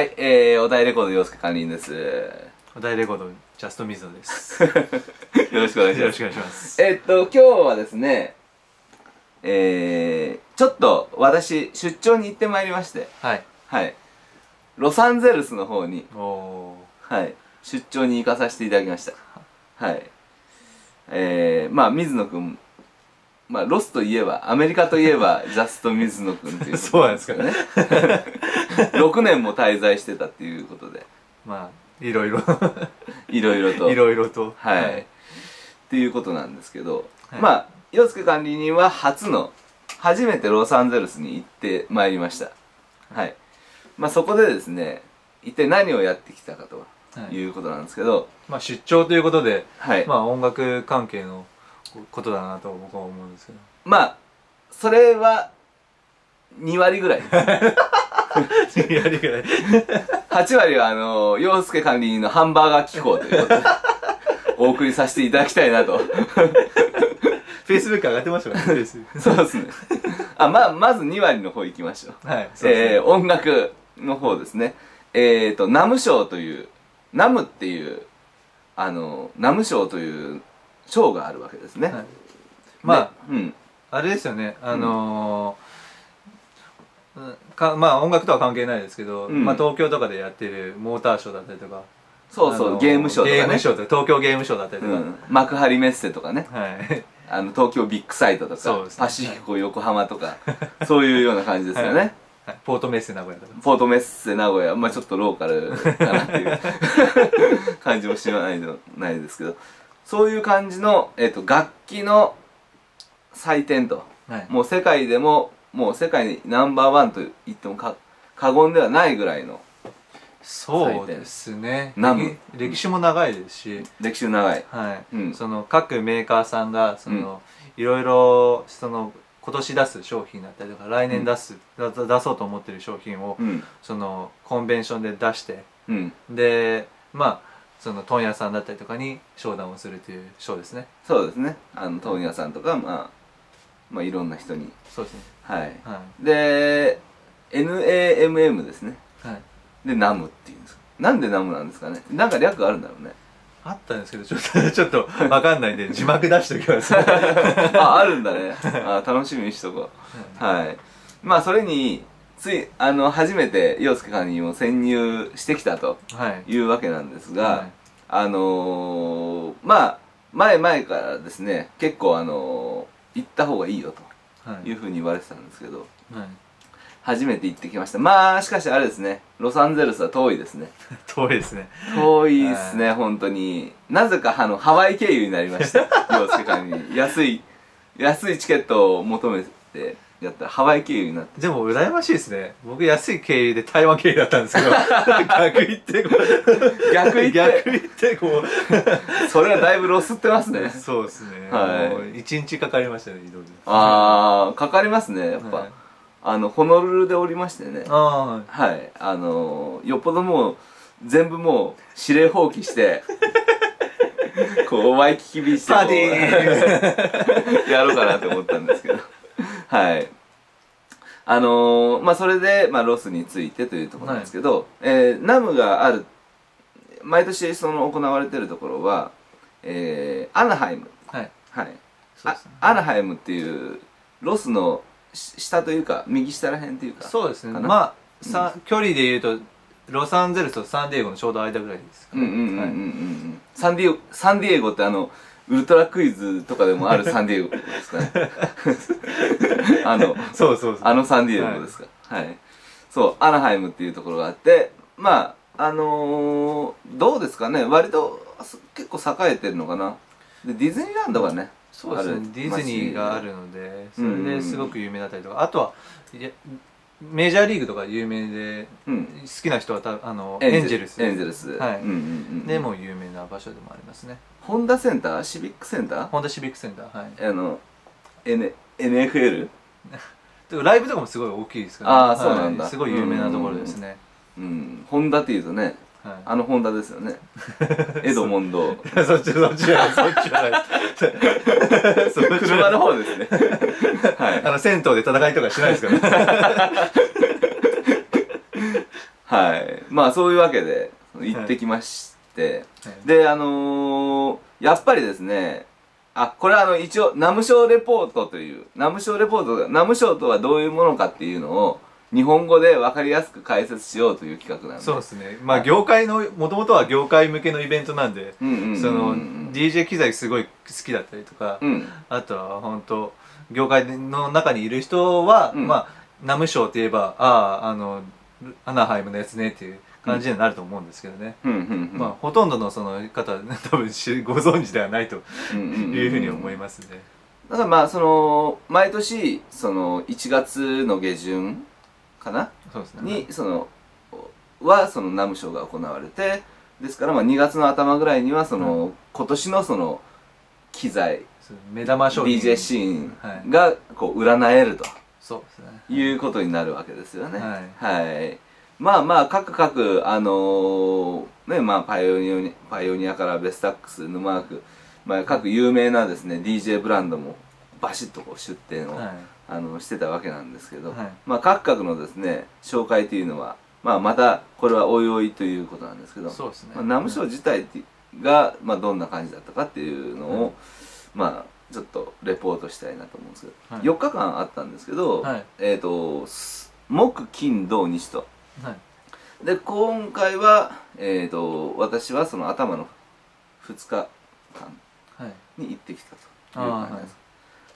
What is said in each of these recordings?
はい、お題レコード陽介管理人です。お題レコードジャストミズノです。よろしくお願いします。よろしくお願いします。今日はですね、ちょっと私出張に行ってまいりまして、はい、はい、ロサンゼルスの方に、はい、出張に行かさせていただきました。はい、まあ水野くん。まあ、ロスといえば、アメリカといえば、ジャスト・水野君っていう、ね。そうなんですかね。6年も滞在してたっていうことで。まあ、いろいろ。いろいろと。いろいろと。はい。はい、っていうことなんですけど、はい、まあ、陽介管理人は初めてロサンゼルスに行ってまいりました。はい。まあ、そこでですね、一体何をやってきたかということなんですけど、はい、まあ、出張ということで、はい、まあ、音楽関係の、ことだなと僕は思うんですけど、まあそれは2割ぐらい2割ぐらい8割は陽介管理人のハンバーガー機構ということでお送りさせていただきたいなとフェイスブック上がってましたからね。そうですね。あ、まず2割の方行きましょう。はい、そうですね。音楽の方ですね。ナム賞というナム賞という賞があるわけですね。はい、まあ、ね、うん、あれですよね。まあ音楽とは関係ないですけど、うん、まあ東京とかでやってるモーターショーだったりとか、そうそう、ゲームショーとかね。ゲームショーとか東京ゲームショーだったりとか、うん、幕張メッセとかね。はい。東京ビッグサイトとか、ね、パシフィコ横浜とか、はい、そういうような感じですよね。はいはい、ポートメッセ名古屋とか。ポートメッセ名古屋、まあちょっとローカルかなっていう感じもしないのないですけど。そういう感じの、楽器の祭典と、はい、もう世界でも、もう世界にナンバー1と言っても過言ではないぐらいの祭典。そうですね。歴史も長いですし。歴史も長い。はい。うん、その各メーカーさんが、いろいろ、今年出す商品だったりとか、来年出そうと思ってる商品を、コンベンションで出して、で、まあ、問屋さんだったりとかに商談をするというショーですね。そうですね。問屋さんとか、まあいろんな人に。そうですね。はい。はい、で NAMM ですね。はい。で NAM っていうんですか。なんで NAM なんですかね。なんか略があるんだろうね。あったんですけどちょっとわかんないんで字幕出しておきます。あるんだね。あ、楽しみにしとこう。はい、はい。まあそれに。初めて陽介管理人も潜入してきたというわけなんですが、はい、まあ前からですね、結構行った方がいいよというふうに言われてたんですけど、はい、初めて行ってきました。まあしかしあれですね、ロサンゼルスは遠いですね。遠いですね。遠いですね、はい、本当に。なぜかハワイ経由になりました陽介管理人。安いチケットを求めてやったらハワイ経由になって。でも羨ましいですね。僕安い経由で台湾経由だったんですけど逆行って逆行ってこうそれはだいぶロスってますね。そうですね。はい、1日かかりましたね、移動で。ああ、かかりますね、やっぱ、はい、ホノルルでおりましてね。ああ、はい、はい、よっぽどもう全部もう指令放棄してこうワイキキビーチでパーティーやろうかなと思ったんですけど、はい。まあ、それで、まあ、ロスについてというところなんですけど、はい、NAMMがある、毎年行われてるところは、アナハイム。はい。はい。アナハイムっていう、ロスの下というか、右下らへんというか。そうですね。まあ、距離で言うと、ロサンゼルスとサンディエゴのちょうど間ぐらいですかね。サンディエゴってウルトラクイズとかでもあるサンディエゴですかね。サンディエゴですか。はい、はい。そう、アナハイムっていうところがあって、まあ、どうですかね、割と結構栄えてるのかな。で、ディズニーランドがね、そうですね、ディズニーがあるので、それですごく有名だったりとか、あとは、メジャーリーグとか有名で、好きな人はエンジェルス。エンジェルス。はい。でも有名な場所でもありますね。ホンダセンター、シビックセンター、ホンダシビックセンター、はい。NFL？ ライブとかもすごい大きいですからね。ああ、そうなんだ。すごい有名なところですね。うん。ホンダっていうとね、ホンダですよね。エドモンド。そっちじゃない。車の方ですね。銭湯で戦いとかしないですからね。はい、まあそういうわけで行ってきまして、はい、でやっぱりですね、あ、これは一応ナム賞レポートという、ナム賞レポートが、ナム賞とはどういうものかっていうのを日本語で分かりやすく解説しようという企画なんで、そうですね、まあ業界の、もともとは業界向けのイベントなんで、その DJ 機材すごい好きだったりとか、うん、あとは本当業界の中にいる人は、うん、まあナム賞といえば、ああ、アナハイムのやつねっていう感じになると思うんですけどね、まあほとんどのその方多分ご存知ではないというふうに思いますね。だからまあその毎年その1月の下旬かな、そうですね、にそのはそのナムショーが行われて、ですからまあ2月の頭ぐらいにはその、うん、今年のその機材目玉商品 DJ シーンがこう占えると。そうですね、いうことになるわけですよね。はい、はい、まあまあ各ね、まあパイオニアからベスタックス、ヌマーク、まあ、各有名なですね DJ ブランドもバシッとこう出展を、はい、してたわけなんですけど、はい、まあ各々のですね紹介というのは、まあ、またこれはおいおいということなんですけど、そうですね、まあ、ナムショー自体が、まあ、どんな感じだったかっていうのを、はい、まあちょっとレポートしたいなと思うんですけど、はい、4日間あったんですけど、はい、木金土日と、はい、で今回は、私はその頭の2日間に行ってきたという感じです。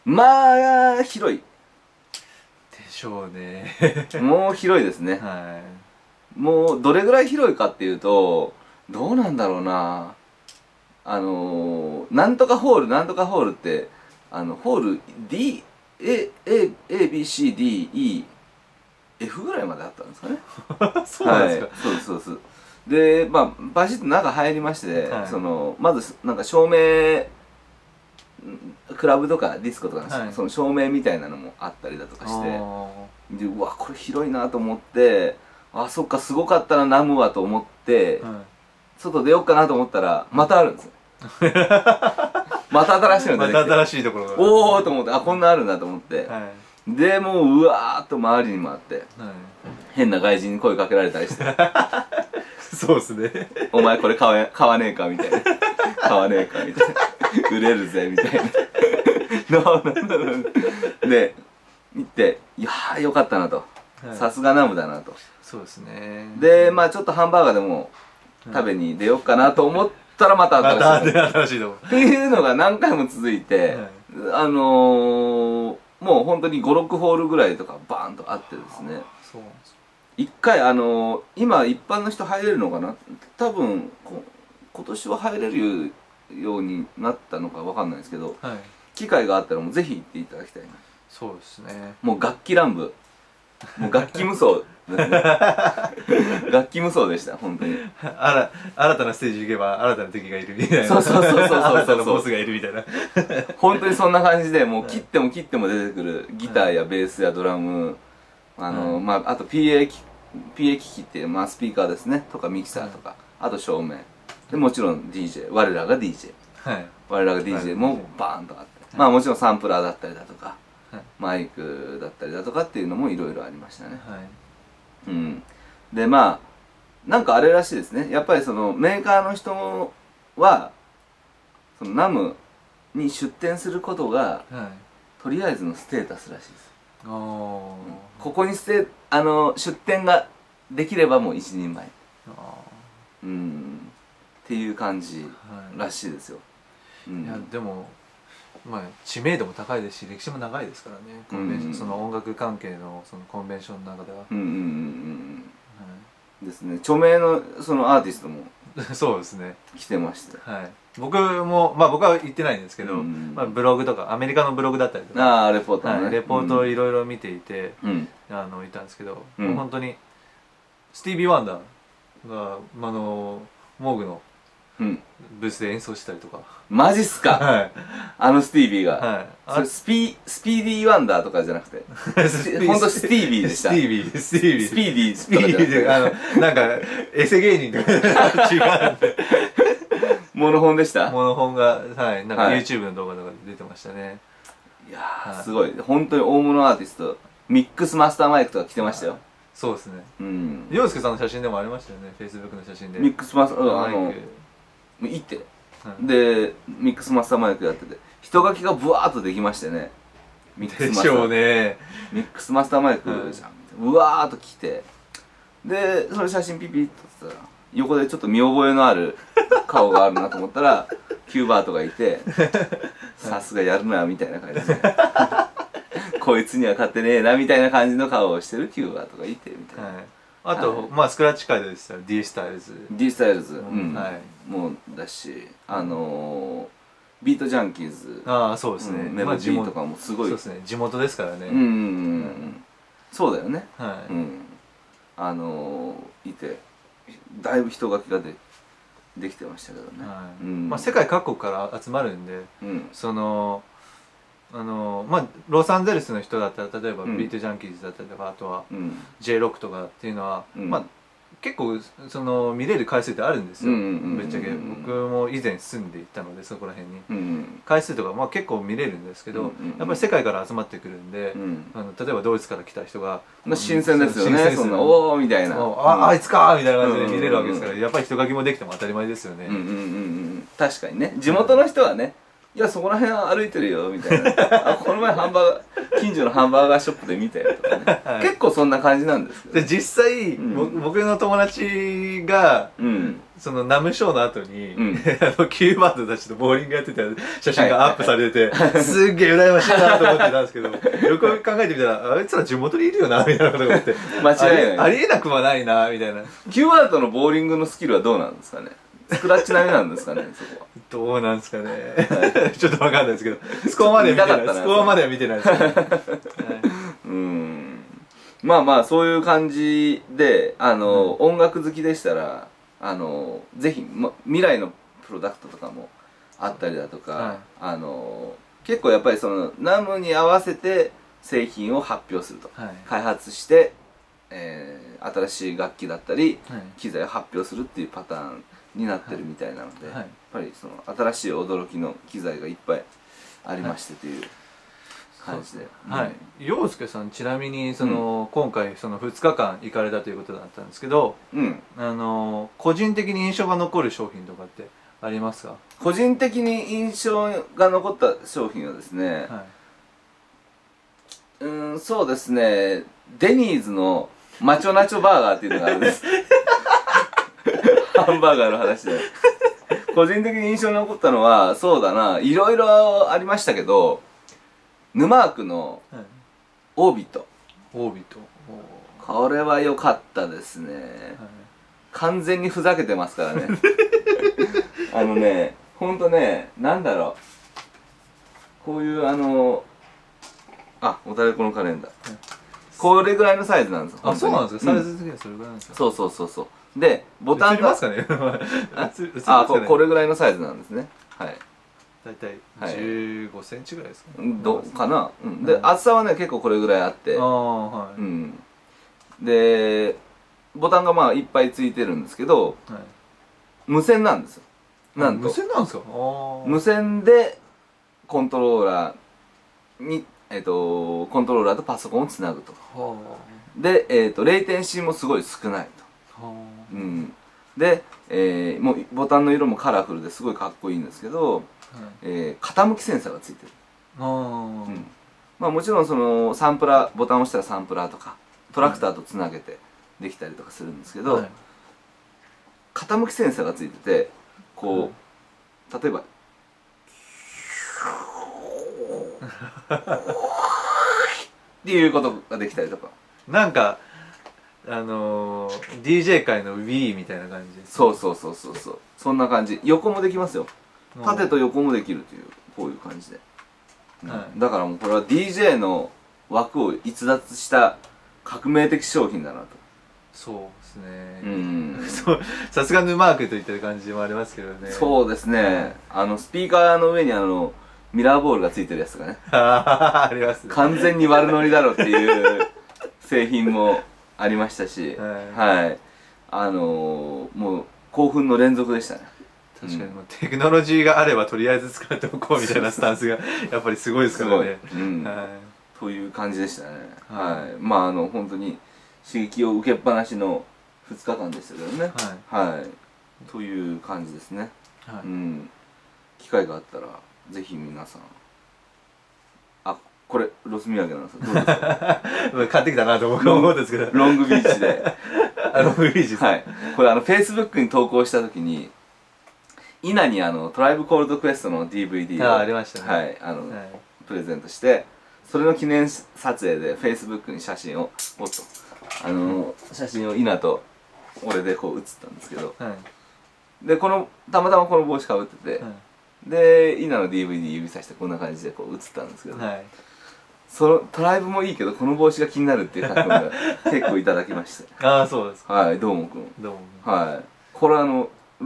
まあ広いでしょうねもう広いですね、はい、もうどれぐらい広いかっていうとどうなんだろうな、なんとかホール、なんとかホールって、ホール D、A、B、C、D、E、F ぐらいまであったんですかね。そうなんですか。はい、そうです、そうです。で、まあ、バシッと中入りまして、はい、まず、なんか照明、クラブとかディスコとか、はい、その照明みたいなのもあったりだとかして、で、うわ、これ広いなと思って、あ、そっか、すごかったな、ナムはと思って、はい、外出ようかなと思ったらまたあるんですよまた新しいの出てきて、また新しいところが、おおと思って、あ、こんなあるんだと思って、はい、でもううわーっと周りに回って、はい、変な外人に声かけられたりしてそうですね、お前これ買わねえかみたいな買わねえかみたいな売れるぜみたいなで行って、いやーよかったなと、さすがナムだなと。そうですね。でまあちょっとハンバーガーでも食べに出ようかなと思ったらまた新しいのっていうのが何回も続いて、もう本当に56ホールぐらいとかバーンとあってですね、一回今一般の人入れるのかな、多分今年は入れるようになったのかわかんないですけど、はい、機会があったらもうぜひ行っていただきたいな。そうですね、もう楽器乱舞、もう楽器無双ですね楽器無双でした、本当に。新たなステージ行けば新たな敵がいるみたいな、そうそうそうそうそう、新たなボスがいるみたいな本当にそんな感じで、もう切っても切っても出てくる、ギターやベースやドラム、まああと PA 機器って、まあ、スピーカーですねとかミキサーとか、あと照明で、もちろん DJ、我らが DJ、 我らが DJ もバーンとあって、まあもちろんサンプラーだったりだとかマイクだったりだとかっていうのもいろいろありましたね。うん。でまあなんかあれらしいですね、やっぱりそのメーカーの人はその NAMM に出展することが、はい、とりあえずのステータスらしいです。ここに出展ができればもう一人前、うん、っていう感じらしいですよ。いやでもまあ、知名度も高いですし歴史も長いですからね、コンベンション、その音楽関係のそのコンベンションの中では。ですね、著名のそのアーティストもそうですね来てまして、はい、僕もまあ僕は行ってないんですけど、まあ、ブログとかアメリカのブログだったりとか、レポート、ね、はい、レポートをいろいろ見ていて、いたんですけど、もう本当にスティービー・ワンダーがモーグのブースで演奏したりとか。マジっすか、はい、スティービーが、はい、あれスピーディーワンダーとかじゃなくて本当スティービーでした。スティービースピーディースピーディーでなんかエセ芸人とか違うんでモノホンでした。モノホンが、はい、なんか YouTube の動画とかで出てましたね。いやー、はい、すごい本当に大物アーティスト、ミックスマスターマイクとか来てましたよ。そうですね。洋介さんの写真でもありましたよね、フェイスブックの写真で。ミックスマスターマイク行って、でミックスマスターマイクやってて人書きがブワーっとできましてね。ミックスマスターミックスマスターマイクじゃん、うわーっと来て、でその写真ピピッと撮ったら横でちょっと見覚えのある顔があるなと思ったらキューバートがいて、さすがやるなみたいな感じでこいつには勝てねえなみたいな感じの顔をしてるキューバートがいてみたいな。あとまあスクラッチ界でしたら D スタイルズ、 D スタイルズもうだし、ビートジャンキーズ、ああそうですね、メロディーとかもすごい。そうですね、地元ですからね。そうだよね。いてだいぶ人書きができてましたけどね。世界各国から集まるんで、そのまあロサンゼルスの人だったら例えばビートジャンキーズだったりとか、あとは J ロックとかっていうのはまあ結構その見れる回数ってあるんですよ。ぶっちゃけ僕も以前住んでいたのでそこら辺に回数とかまあ結構見れるんですけど、やっぱり世界から集まってくるんで、例えばドイツから来た人が新鮮ですよね。そんなおおみたいな、ああいつかみたいな感じで見れるわけですから、やっぱり人書きもできても当たり前ですよね。確かにね、地元の人はね、いやそこら辺歩いてるよみたいな、あこの前ハンバーガー近所のハンバーガーショップで見たよとかね、はい、結構そんな感じなんですけど、実際、僕の友達が、そのナムショーの後に、キューバードたちとボーリングやってた写真がアップされてて、すっげえ羨ましいなと思ってたんですけど、よく考えてみたらあいつら地元にいるよなみたいなこと思って間違いない、ありえなくはないなみたいな。キューバードのボーリングのスキルはどうなんですかね。スクラッチ並みなんですかね、そこは。どうなんですかね。ちょっとわかんないですけど、スコアまで見てない。スコアまでは見てないですけど。まあまあそういう感じで、音楽好きでしたら、ぜひ、ま、未来のプロダクトとかもあったりだとか、はい、結構やっぱりそのNAMMに合わせて製品を発表すると、はい、開発して、新しい楽器だったり、はい、機材を発表するっていうパターンになってるみたいなので、はい、やっぱりその新しい驚きの機材がいっぱいありましてという感じで。洋介さんちなみにその、今回その2日間行かれたということだったんですけど、個人的に印象が残る商品とかってありますか？個人的に印象が残った商品はですね、はい、そうですね、デニーズのマチョナチョバーガーっていうのがあるんです。ハンバーガーの話で個人的に印象に残ったのは、そうだな、いろいろありましたけど、ヌマークのオービット、これは良かったですね、はい、完全にふざけてますからねほんとね、なんだろう、こういうあ、おたれこのカレンダー、はい、これぐらいのサイズなんですよ。あ、そうなんですか、サイズ的にはそれぐらいなんですか。そうそうそうそう、で、ボタンがこれぐらいのサイズなんですね。はい、大体15センチぐらいですかね。どうかな。で、厚さはね結構これぐらいあって、でボタンがまあいっぱいついてるんですけど、無線なんですよ。なんと無線なんですか。無線でコントローラーにコントローラーとパソコンをつなぐと。でレイテンシーもすごい少ないと。で、もうボタンの色もカラフルですごいかっこいいんですけど、傾きセンサーがついてる。まあもちろんそのサンプラー、ボタンを押したらサンプラーとかトラクターとつなげてできたりとかするんですけど、傾きセンサーがついてて、こう、例えばっていうことができたりとか、なんかDJ 界の Wii みたいな感じです。そうそうそうそうそう、そんな感じ。横もできますよ、縦と横もできるという、こういう感じで、だからもうこれは DJ の枠を逸脱した革命的商品だなと。そうですね、さすがヌマークといった感じもありますけどね。そうですね、スピーカーの上にミラーボールがついてるやつがねありますね。完全に悪ノリだろっていう製品もありましたし、はい、もう興奮の連続でしたね。確かにテクノロジーがあればとりあえず使っておこうみたいなスタンスがやっぱりすごいですからね。という感じでしたね。はい、まあ本当に刺激を受けっぱなしの2日間でしたけどね。はい、はい、という感じですね。はい、うん、機会があったらぜひ皆さん、あ、これロス土産なんですよ。どうですか？買ってきたなと僕は思うんですけど、ロングビーチでロングビーチです、はい、これFacebook に投稿した時にイナにトライブコールドクエストの DVD をありましたね。はい、はい、プレゼントして、それの記念撮影で Facebook に写真をおっと写真をイナと俺でこう写ったんですけど、はい、でこのたまたまこの帽子かぶってて、はい、でイナの DVD 指さしてこんな感じでこう写ったんですけど、はい、そのトライブもいいけどこの帽子が気になるっていう書き込みが結構いただきまして、ああそうですか。はい、どうもくん、どうもくん、はい、これ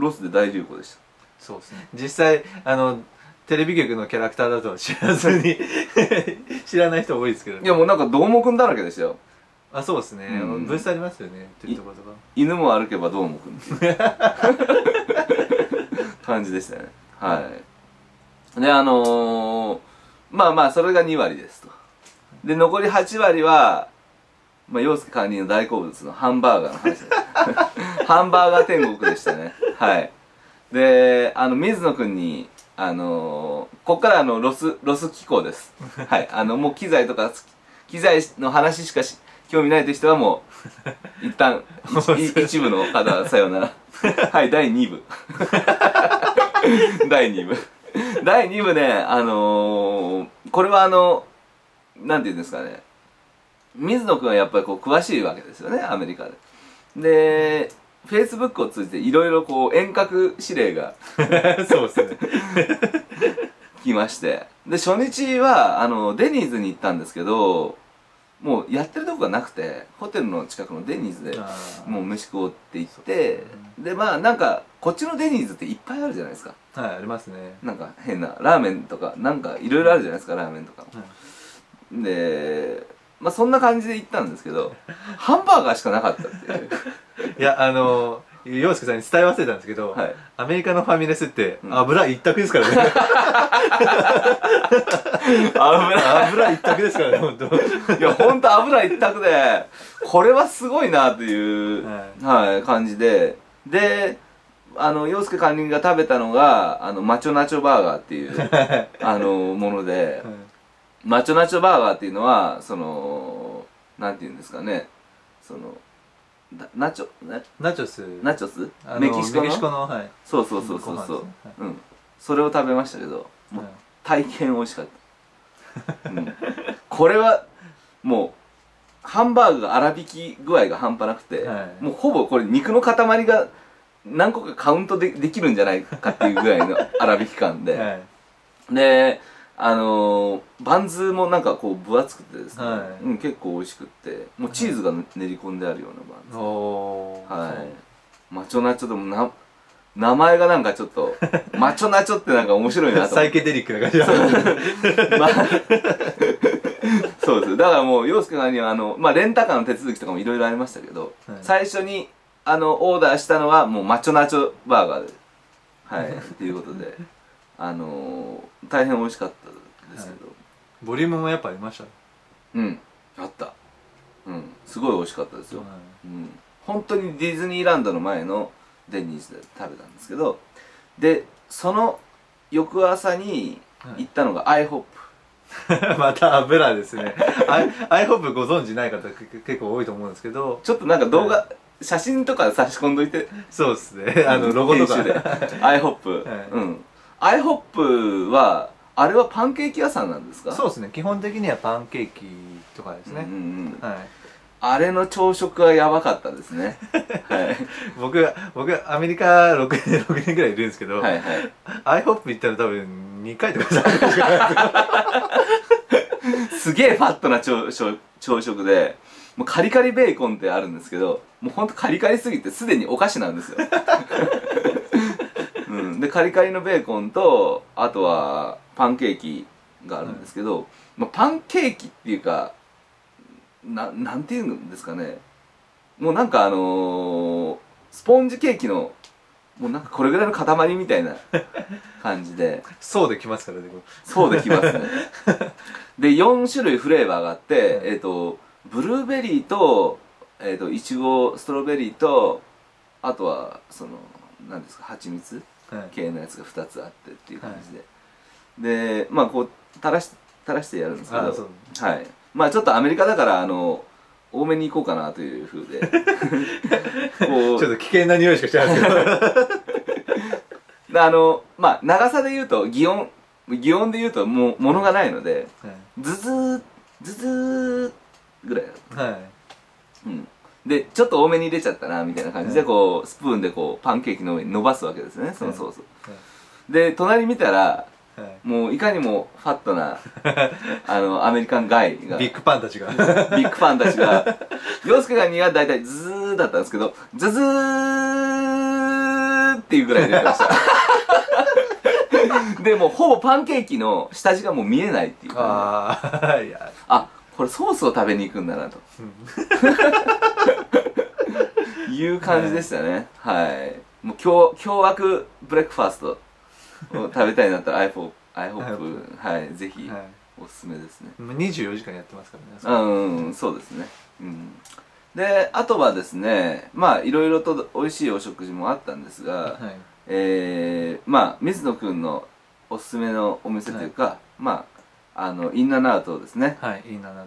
ロスで大流行でした。そうですね、実際テレビ局のキャラクターだと知らずに知らない人多いですけど、ね、いやもうなんかどうもくんだらけでしたよ。あ、そうですね、ブースありますよね、っていうところとか犬も歩けばどうもくんっていう感じでしたね。はい、でまあまあそれが2割ですと。で残り8割はまあ、陽介管理の大好物のハンバーガーの話ハンバーガー天国でしたね。はい、で水野くんにこっからロス機構です。はい、もう機材の話しかし興味ないという人はもう一旦一部の方さようならはい、第2部第2部ね、これはなんていうんですかね、水野くんはやっぱりこう詳しいわけですよね、アメリカで。でフェイスブックを通じていろいろこう遠隔指令がそうですね来まして、で初日はデニーズに行ったんですけど、もうやってるとこがなくてホテルの近くのデニーズでもう飯食おうって行って、でまあなんかこっちのデニーズっていっぱいあるじゃないですか。はい、ありますね。なんか変なラーメンとかなんかいろいろあるじゃないですか、ラーメンとかも、はい、でまあそんな感じで行ったんですけどハンバーガーしかなかったっていういや洋介さんに伝え忘れたんですけど、はい、アメリカのファミレスって油一択ですからね、油一択ですからね、本当いや本当油一択でこれはすごいなという、はいはい、感じで、で洋介管理人が食べたのがマチョナチョバーガーっていうもので、はい、マチョナチョバーガーっていうのはそのなんていうんですかね、そのナチョスメキシコのはい、そう、うん、それを食べましたけど、もう大変美味しかった、うん、これはもうハンバーグが粗挽き具合が半端なくて、はい、もうほぼこれ肉の塊が何個かカウント できるんじゃないかっていうぐらいの粗挽き感で、はい、でバンズもなんかこう分厚くてですね、はい、うん、結構美味しくって、もうチーズが練り込んであるようなバンズ、はい、マチョナチョでも名前がなんかちょっとマチョナチョってなんか面白いなと思ってサイケデリックな感じそうです。だからもう陽介さんにはまあ、レンタカーの手続きとかもいろいろありましたけど、はい、最初にオーダーしたのはもうマチョナチョバーガーで、はいっていうことで大変美味しかったですけど、はい、ボリュームもやっぱありました。うん、あった、うん、すごい美味しかったですよ、はい、うん、本当にディズニーランドの前のデニーズで食べたんですけど、でその翌朝に行ったのがアイホップ、はい、また油ですねアイホップご存知ない方結構多いと思うんですけど、ちょっとなんか動画、はい、写真とか差し込んどいて、そうですねロゴとかでアイホップ、はい、うん、アイホップはあれはパンケーキ屋さんなんですか？そうですね、基本的にはパンケーキとかですね、はい、あれの朝食はやばかったですねはい、僕アメリカ6年ぐらいいるんですけど、はい、はい、アイホップ行ったら多分2回とかすげえファットな朝食で、もうカリカリベーコンってあるんですけど、もうほんとカリカリすぎてすでにお菓子なんですようん、でカリカリのベーコンとあとはパンケーキがあるんですけど、はい、まあ、パンケーキっていうか なんていうんですかね、もうなんかスポンジケーキのもうなんかこれぐらいの塊みたいな感じでそうできますからね、そうできますねで4種類フレーバーがあって、ブルーベリーといちご、ストロベリーと、あとはその何ですか、蜂蜜系のやつが2つあってっていう感じで、はい、でまあこう垂らしてやるんですけど、はい、まあちょっとアメリカだから多めに行こうかなという風でこうちょっと危険な匂いしかしてないですけどまあ長さで言うと擬音で言うともう物がないので、はい、ズズーぐらいだ、はい、うん、でちょっと多めに入れちゃったなみたいな感じでこうスプーンでこうパンケーキの上に伸ばすわけですね、そのソース、はい、で隣見たら、はい、もういかにもファットなアメリカンガイがビッグパンたちが洋介が苦手、大体ズーだったんですけど、ズズーっていうぐらい出てましたでもうほぼパンケーキの下地がもう見えないっていうか、あ、これソースを食べに行くんだなと、うん、いう感じでしたね。はい。もう凶悪ブレックファーストを食べたいなったらI hope はい、ぜひおすすめですね。24時間やってますからね。うん、そうですね。うん。で、あとはですね、まあいろいろと美味しいお食事もあったんですが、はい、まあ水野くんのおすすめのお店というか、はい、まあインナナウトですね。はい、インナナ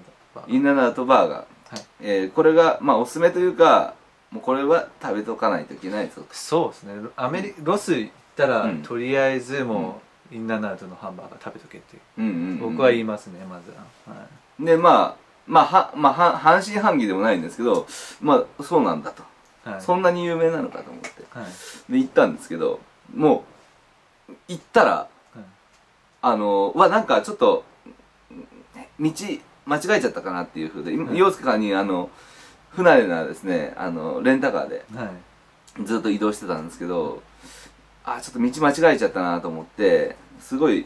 ウトバーガー。はい、これがまあおすすめというか、もうこれは食べとかないといけないぞと。そうですね。ロス行ったら、うん、とりあえずもう、うん、インナナウトのハンバーガー食べとけっていう。僕は言いますね、まずは。はい、でまあ半信半疑でもないんですけど、まあそうなんだと。はい、そんなに有名なのかと思って。はい、で行ったんですけど、もう行ったら、はい、なんかちょっと道間違えちゃったかなっていうふうで、洋介さんに不慣れなですね、レンタカーでずっと移動してたんですけど、あ、ちょっと道間違えちゃったなと思って、すごい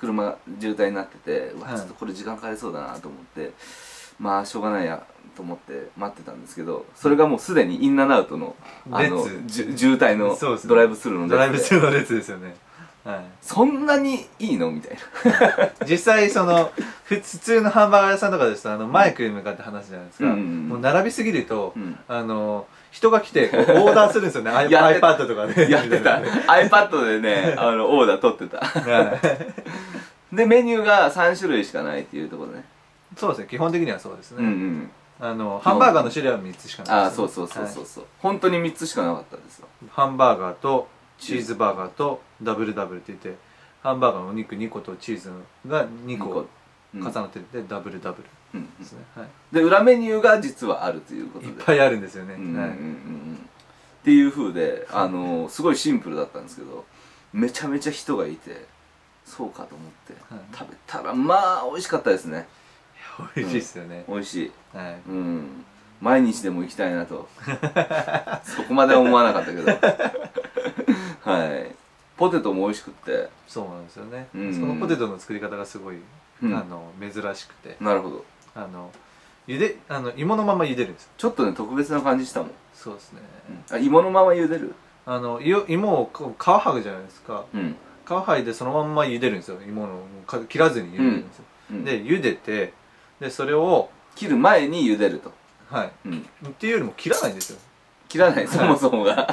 車渋滞になってて、うわ、ちょっとこれ時間かかりそうだなと思って、まあしょうがないやと思って待ってたんですけど、それがもうすでにインナナウトの渋滞のドライブスルーの列ですよね。はい、そんなにいいのみたいな実際その普通のハンバーガー屋さんとかですとマイクに向かって話すじゃないですか。もう並びすぎると人が来てオーダーするんですよね。 iPad とかね、やってたiPad でね、オーダー取ってた。でメニューが3種類しかないっていうところね。そうですね、基本的にはそうですね。ハンバーガーの種類は3つしかないです。そうそうそうそうそう、本当に3つしかなかったですよ。ハンバーガーとチーズバーガーとダブルダブルって言って、ハンバーガーのお肉2個とチーズが2個重なってて、ダブルダブルですね。で裏メニューが実はあるということで、いっぱいあるんですよね。っていう風で、すごいシンプルだったんですけど、めちゃめちゃ人がいて、そうかと思って食べたら、まあ美味しかったですね。美味しいですよね。美味しい。毎日でも行きたいなとそこまでは思わなかったけどはい、ポテトも美味しくって。そうなんですよね。そのポテトの作り方がすごい珍しくて。なるほど。芋のまま茹でるんですよ。ちょっとね、特別な感じしたもん。そうですね。芋のまま茹でる、芋を皮剥ぐじゃないですか。皮剥いでそのまんま茹でるんですよ。芋を切らずに茹でるんですよ。で茹でて、でそれを切る前に茹でると。はい、っていうよりも切らないんですよ。切らない、そもそもが。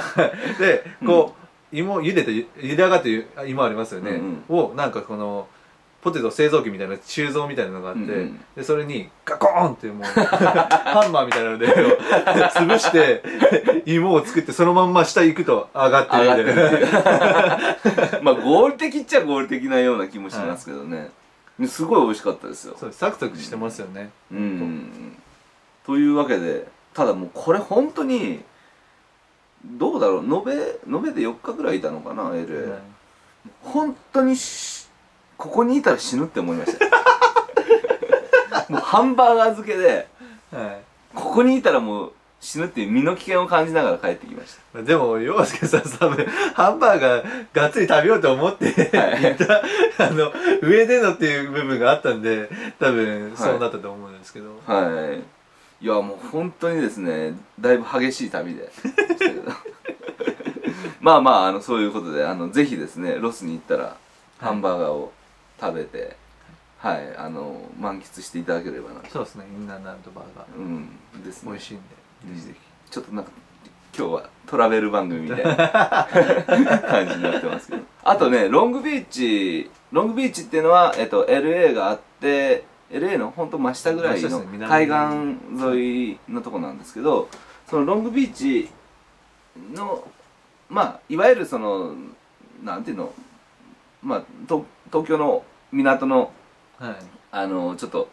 でこう芋茹でて、茹で上がって芋ありますよね、をなんかこのポテト製造機みたいな鋳造みたいなのがあって、でそれにガコーンってもうハンマーみたいなので潰して芋を作って、そのまんま下行くと上がってるみたいなまあ合理的っちゃ合理的なような気もしますけどね、はい、すごい美味しかったですよ。そう、サクサクしてますよね。というわけで、ただもうこれ本当にどうだろう、延べで4日ぐらいいたのかな、LA、はい、本当にここにいたら死ぬって思いましたもうハンバーガー漬けで、はい、ここにいたらもう死ぬっていう身の危険を感じながら帰ってきました。でも洋介さん、ハンバーガーがっつり食べようと思って、はい、上でのっていう部分があったんで、多分そうなったと思うんですけど、はい、はい、いやもう本当にですね、だいぶ激しい旅でまあまあそういうことで、ぜひですね、ロスに行ったらハンバーガーを食べて、はい、満喫していただければなと。そうですね、インナーランドバーが美味しいんで、ぜひぜひ。ちょっとなんか今日はトラベル番組みたいな感じになってますけど、あとね、ロングビーチっていうのは、LA があって、 LA のほんと真下ぐらいの海岸沿いのとこなんですけど、そのロングビーチのまあいわゆるそのなんていうの、まあ東京の港のはい、ちょっと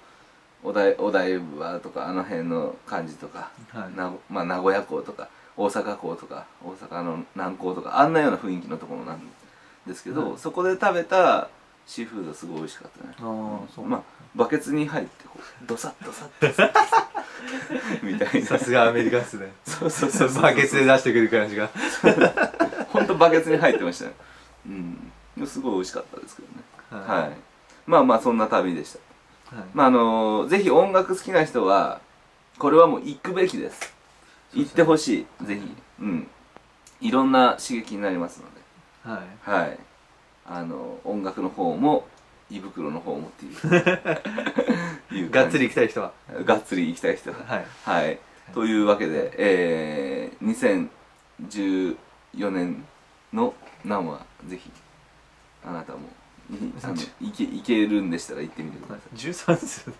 お台場とかあの辺の感じとか、はい、まあ、名古屋港とか大阪港とか大阪の南港とかあんなような雰囲気のところなんですけど、はい、そこで食べたシーフードすごい美味しかったね。ああ、そう。まあバケツに入ってこうドサッドサッドサッみたいな。さすがアメリカっすね。そうそうそうそう、バケツで出してくる感じがほんとバケツに入ってましたね。うん、すごい美味しかったですけどね。はい、はい、まあまあそんな旅でした。はい、まあぜひ音楽好きな人はこれはもう行くべきです。行ってほしい、ぜひ。いろんな刺激になりますので、はい、はい、音楽の方も胃袋の方もっていうがっつり行きたい人ははい、はい、というわけで、2014年のNAMMはぜひあなたもいけるんでしたら行ってみてください。13ですよね。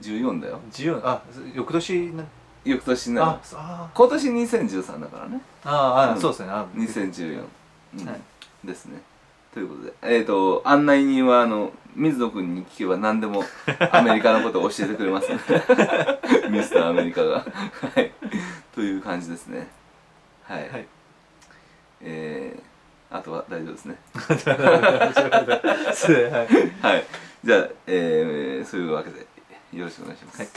14だよ。14、あ、翌年な、翌年な、今年2013だからね。ああ、そうですね、2014ですね。ということで、案内人は水野君に聞けば何でもアメリカのことを教えてくれますので、ミスターアメリカが、はい、という感じですね。はい、あとは大丈夫ですね。はい。じゃあ、そういうわけでよろしくお願いします。はい。